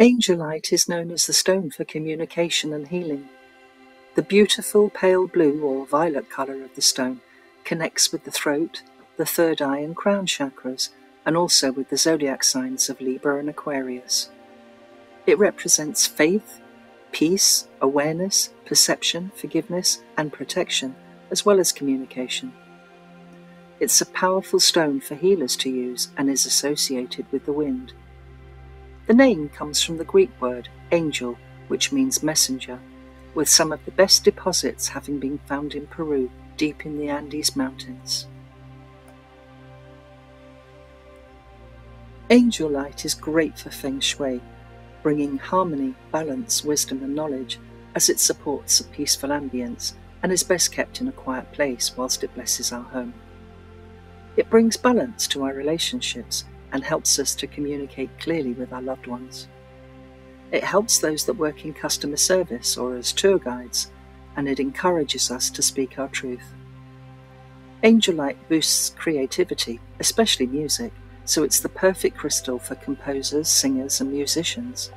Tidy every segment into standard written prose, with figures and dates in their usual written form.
Angelite is known as the stone for communication and healing. The beautiful pale blue or violet colour of the stone connects with the throat, the third eye and crown chakras, and also with the zodiac signs of Libra and Aquarius. It represents faith, peace, awareness, perception, forgiveness and protection, as well as communication. It's a powerful stone for healers to use and is associated with the wind. The name comes from the Greek word angel, which means messenger, with some of the best deposits having been found in Peru, deep in the Andes Mountains. Angelite is great for feng shui, bringing harmony, balance, wisdom and knowledge, as it supports a peaceful ambience and is best kept in a quiet place whilst it blesses our home. It brings balance to our relationships and helps us to communicate clearly with our loved ones. It helps those that work in customer service or as tour guides, and it encourages us to speak our truth. Angelite boosts creativity, especially music, so it's the perfect crystal for composers, singers and musicians.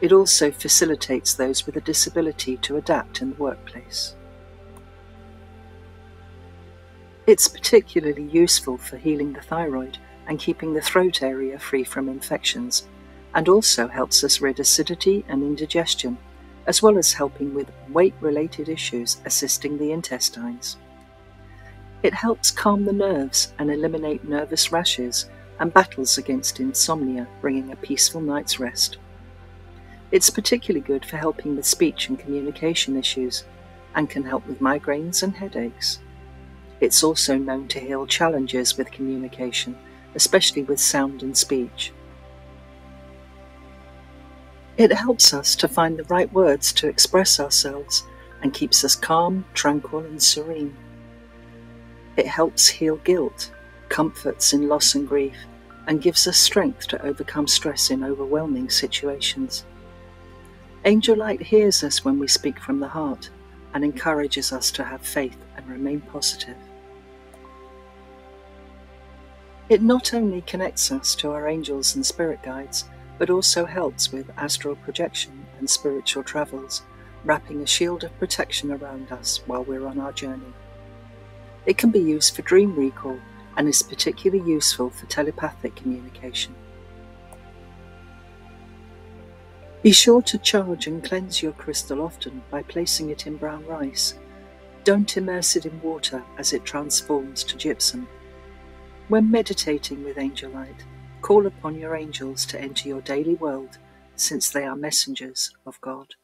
It also facilitates those with a disability to adapt in the workplace. It's particularly useful for healing the thyroid and keeping the throat area free from infections, and also helps us rid acidity and indigestion, as well as helping with weight-related issues assisting the intestines. It helps calm the nerves and eliminate nervous rashes and battles against insomnia, bringing a peaceful night's rest. It's particularly good for helping with speech and communication issues, and can help with migraines and headaches. It's also known to heal challenges with communication, especially with sound and speech. It helps us to find the right words to express ourselves and keeps us calm, tranquil and serene. It helps heal guilt, comforts in loss and grief, and gives us strength to overcome stress in overwhelming situations. Angelite hears us when we speak from the heart and encourages us to have faith and remain positive. It not only connects us to our angels and spirit guides, but also helps with astral projection and spiritual travels, wrapping a shield of protection around us while we're on our journey. It can be used for dream recall and is particularly useful for telepathic communication. Be sure to charge and cleanse your crystal often by placing it in brown rice. Don't immerse it in water as it transforms to gypsum. When meditating with Angelite, call upon your angels to enter your daily world, since they are messengers of God.